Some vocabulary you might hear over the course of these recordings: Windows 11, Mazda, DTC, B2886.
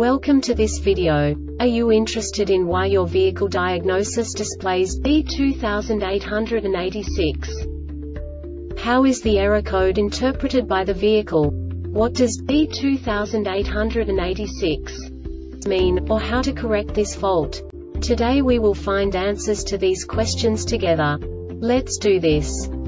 Welcome to this video. Are you interested in why your vehicle diagnosis displays B2886? How is the error code interpreted by the vehicle? What does B2886 mean, or how to correct this fault? Today we will find answers to these questions together. Let's do this.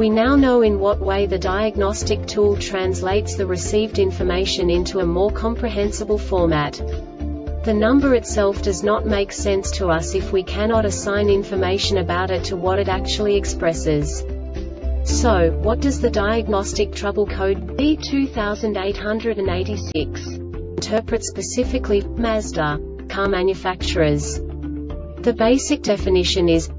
We now know in what way the diagnostic tool translates the received information into a more comprehensible format. The number itself does not make sense to us if we cannot assign information about it to what it actually expresses. So, what does the diagnostic trouble code B2886 interpret specifically for Mazda car manufacturers? The basic definition is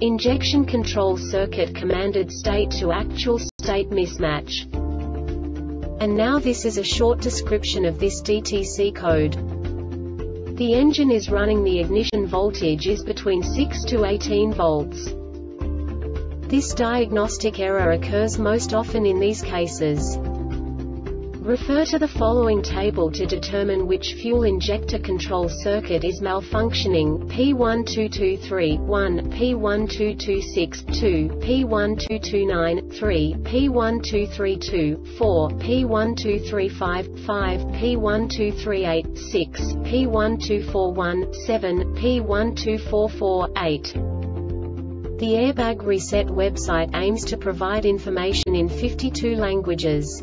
injection control circuit commanded state to actual state mismatch. And now this is a short description of this DTC code. The engine is running, the ignition voltage is between 6 to 18 volts. This diagnostic error occurs most often in these cases. Refer to the following table to determine which fuel injector control circuit is malfunctioning: P12231, P12262, P12293, P12324, P12355, P12386, P12417, P12448. The Airbag Reset website aims to provide information in 52 languages.